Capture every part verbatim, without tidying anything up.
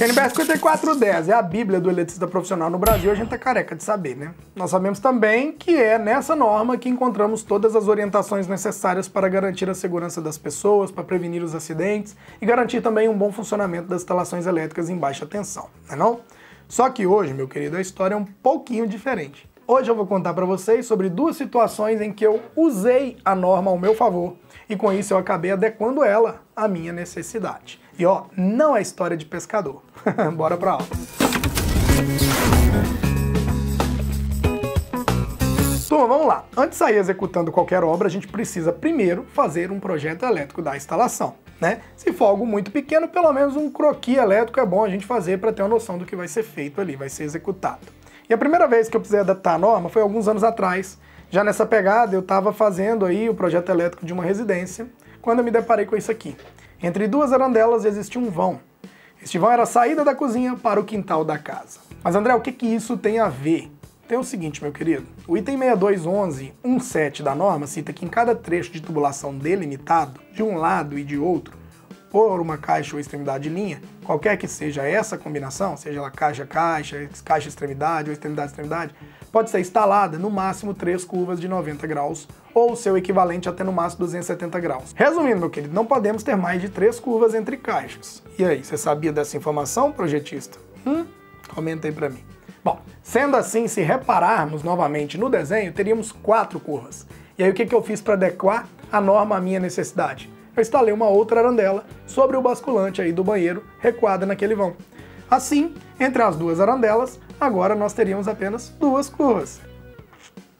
N B R cinco quatro um zero é a bíblia do eletricista profissional no Brasil, a gente tá careca de saber, né? Nós sabemos também que é nessa norma que encontramos todas as orientações necessárias para garantir a segurança das pessoas, para prevenir os acidentes e garantir também um bom funcionamento das instalações elétricas em baixa tensão, não é não? Só que hoje, meu querido, a história é um pouquinho diferente. Hoje eu vou contar para vocês sobre duas situações em que eu usei a norma ao meu favor e com isso eu acabei adequando ela à minha necessidade. E ó, não é história de pescador. Bora pra aula. Turma, vamos lá. Antes de sair executando qualquer obra, a gente precisa primeiro fazer um projeto elétrico da instalação, né? Se for algo muito pequeno, pelo menos um croquis elétrico é bom a gente fazer para ter uma noção do que vai ser feito ali, vai ser executado. E a primeira vez que eu precisei adaptar a norma foi alguns anos atrás. Já nessa pegada, eu estava fazendo aí o projeto elétrico de uma residência, quando eu me deparei com isso aqui. Entre duas arandelas existia um vão. Este vão era a saída da cozinha para o quintal da casa. Mas André, o que que isso tem a ver? Tem o seguinte, meu querido. O item seis dois um um ponto um sete da norma cita que em cada trecho de tubulação delimitado, de um lado e de outro, por uma caixa ou extremidade de linha, qualquer que seja essa combinação, seja ela caixa-caixa, caixa-extremidade ou extremidade-extremidade, pode ser instalada no máximo três curvas de noventa graus, ou seu equivalente até no máximo duzentos e setenta graus. Resumindo, meu querido, não podemos ter mais de três curvas entre caixas. E aí, você sabia dessa informação, projetista? Hum? Comenta aí pra mim. Bom, sendo assim, se repararmos novamente no desenho, teríamos quatro curvas. E aí, o que que eu fiz para adequar a norma à minha necessidade? Eu instalei uma outra arandela sobre o basculante aí do banheiro, recuada naquele vão. Assim, entre as duas arandelas, agora nós teríamos apenas duas curvas.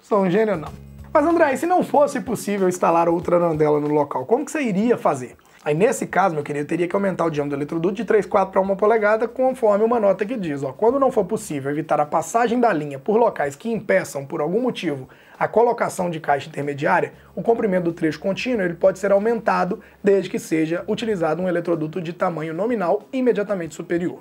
Sou um gênio, não. Mas André, e se não fosse possível instalar outra arandela no local, como que você iria fazer? Aí nesse caso, meu querido, eu teria que aumentar o diâmetro do eletroduto de três quartos para uma polegada, conforme uma nota que diz, ó, quando não for possível evitar a passagem da linha por locais que impeçam, por algum motivo, a colocação de caixa intermediária, o comprimento do trecho contínuo ele pode ser aumentado desde que seja utilizado um eletroduto de tamanho nominal imediatamente superior.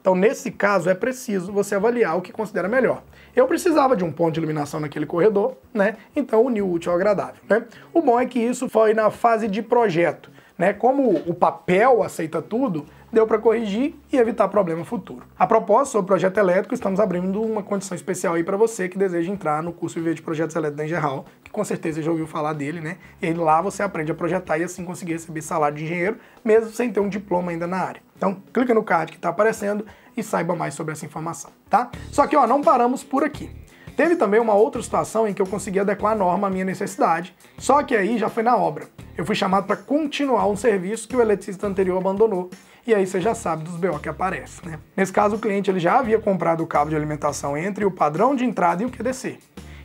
Então, nesse caso, é preciso você avaliar o que considera melhor. Eu precisava de um ponto de iluminação naquele corredor, né? Então, uniu o útil ao agradável, né? O bom é que isso foi na fase de projeto, né? Como o papel aceita tudo, deu para corrigir e evitar problema futuro. A propósito, sobre o projeto elétrico, estamos abrindo uma condição especial aí para você que deseja entrar no curso Viver de Projetos Elétricos da Engehall, que com certeza já ouviu falar dele, né? E lá você aprende a projetar e assim conseguir receber salário de engenheiro, mesmo sem ter um diploma ainda na área. Então, clica no card que está aparecendo e saiba mais sobre essa informação, tá? Só que, ó, não paramos por aqui. Teve também uma outra situação em que eu consegui adequar a norma à minha necessidade, só que aí já foi na obra. Eu fui chamado para continuar um serviço que o eletricista anterior abandonou, e aí você já sabe dos B O que aparecem, né? Nesse caso, o cliente ele já havia comprado o cabo de alimentação entre o padrão de entrada e o Q D C,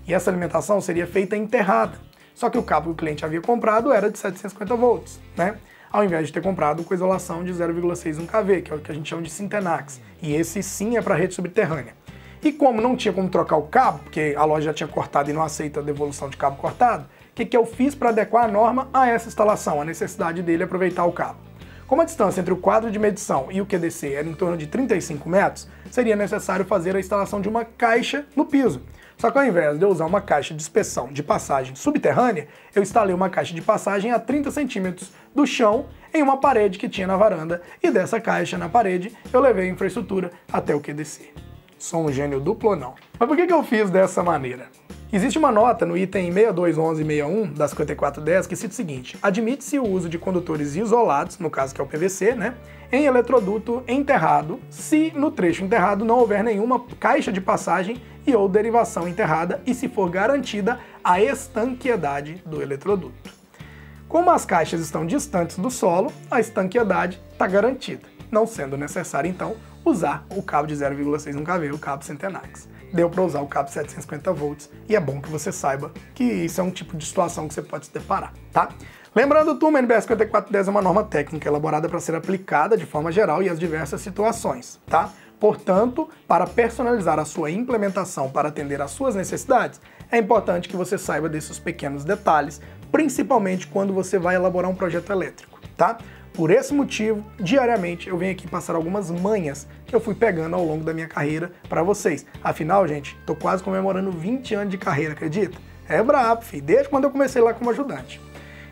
e essa alimentação seria feita enterrada, só que o cabo que o cliente havia comprado era de setecentos e cinquenta volts, né? Ao invés de ter comprado com isolação de zero vírgula seis um kV, que é o que a gente chama de Sintenax, e esse sim é para rede subterrânea. E como não tinha como trocar o cabo, porque a loja já tinha cortado e não aceita a devolução de cabo cortado, o que que eu fiz para adequar a norma a essa instalação, a necessidade dele aproveitar o cabo? Como a distância entre o quadro de medição e o Q D C era em torno de trinta e cinco metros, seria necessário fazer a instalação de uma caixa no piso. Só que ao invés de eu usar uma caixa de inspeção de passagem subterrânea, eu instalei uma caixa de passagem a trinta centímetros do chão em uma parede que tinha na varanda, e dessa caixa na parede eu levei a infraestrutura até o Q D C. Sou um gênio duplo ou não? Mas por que que eu fiz dessa maneira? Existe uma nota no item seis dois um um ponto um um da cinquenta e quatro dez que cita o seguinte: admite-se o uso de condutores isolados, no caso que é o P V C, né, em eletroduto enterrado, se no trecho enterrado não houver nenhuma caixa de passagem e ou derivação enterrada e se for garantida a estanqueidade do eletroduto. Como as caixas estão distantes do solo, a estanqueidade está garantida, não sendo necessário, então, usar o cabo de zero vírgula seis um kV, o cabo Centenax. Deu para usar o cabo setecentos e cinquenta volts, e é bom que você saiba que isso é um tipo de situação que você pode se deparar, tá? Lembrando, turma, a N B R cinquenta e quatro dez é uma norma técnica elaborada para ser aplicada de forma geral e às diversas situações, tá? Portanto, para personalizar a sua implementação para atender às suas necessidades, é importante que você saiba desses pequenos detalhes, principalmente quando você vai elaborar um projeto elétrico, tá? Por esse motivo, diariamente eu venho aqui passar algumas manhas que eu fui pegando ao longo da minha carreira para vocês. Afinal, gente, tô quase comemorando vinte anos de carreira, acredita? É brabo, filho, desde quando eu comecei lá como ajudante.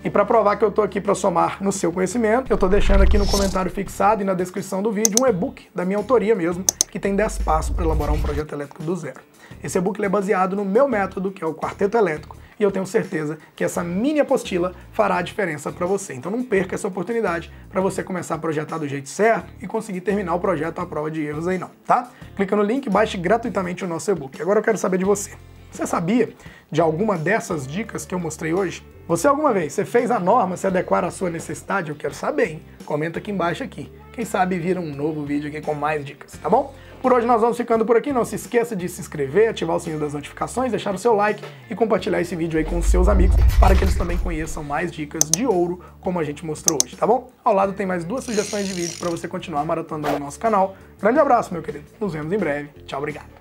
E para provar que eu estou aqui para somar no seu conhecimento, eu estou deixando aqui no comentário fixado e na descrição do vídeo um e-book da minha autoria mesmo, que tem dez passos para elaborar um projeto elétrico do zero. Esse e-book é baseado no meu método, que é o Quarteto Elétrico, e eu tenho certeza que essa mini apostila fará a diferença para você. Então não perca essa oportunidade para você começar a projetar do jeito certo e conseguir terminar o projeto à prova de erros aí não, tá? Clica no link e baixe gratuitamente o nosso e-book. Agora eu quero saber de você. Você sabia de alguma dessas dicas que eu mostrei hoje? Você alguma vez, você fez a norma se adequar à sua necessidade? Eu quero saber, hein? Comenta aqui embaixo aqui. Quem sabe vira um novo vídeo aqui com mais dicas, tá bom? Por hoje nós vamos ficando por aqui. Não se esqueça de se inscrever, ativar o sininho das notificações, deixar o seu like e compartilhar esse vídeo aí com os seus amigos para que eles também conheçam mais dicas de ouro como a gente mostrou hoje, tá bom? Ao lado tem mais duas sugestões de vídeo para você continuar maratonando o nosso canal. Grande abraço, meu querido. Nos vemos em breve. Tchau, obrigado.